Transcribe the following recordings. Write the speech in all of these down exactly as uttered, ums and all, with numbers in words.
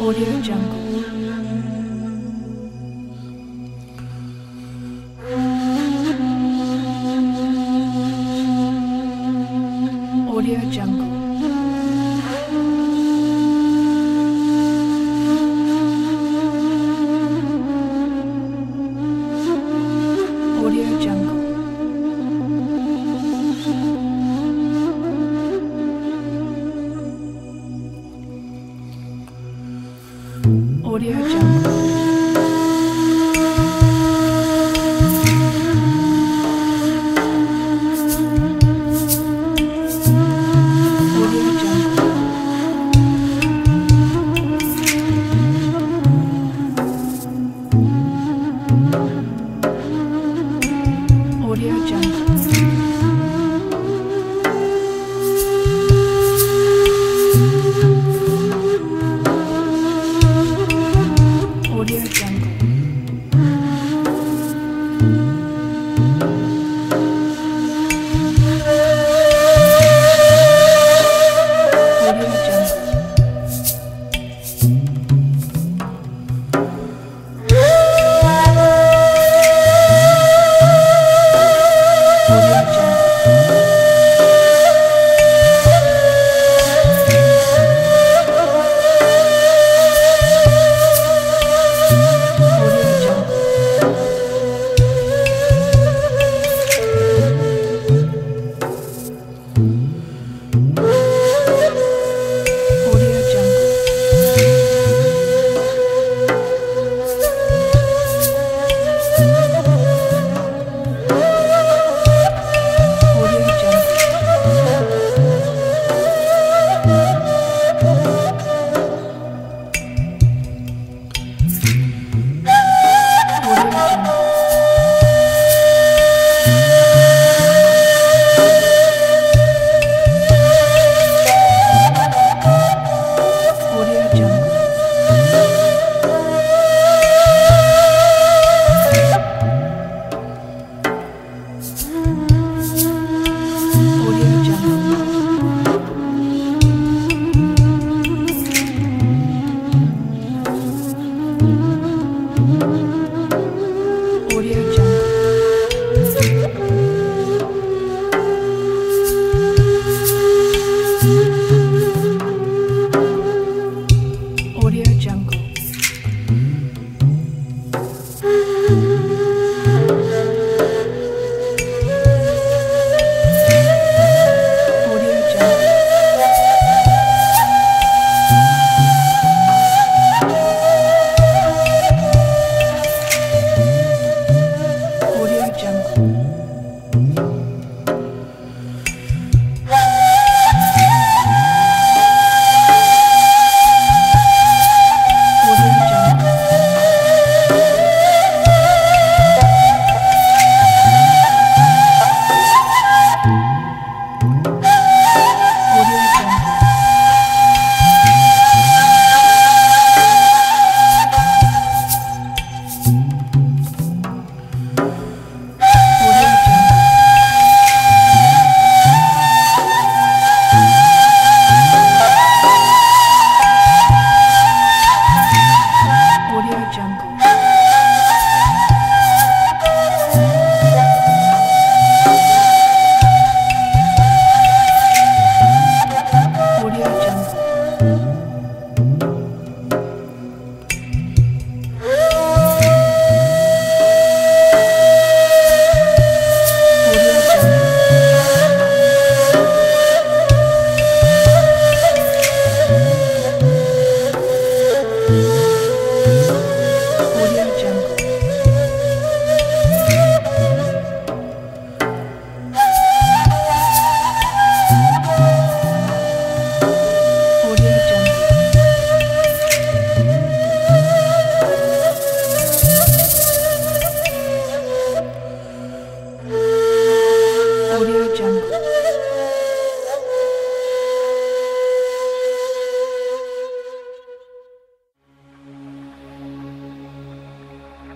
AudioJungle. AudioJungle. AudioJungle.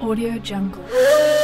AudioJungle.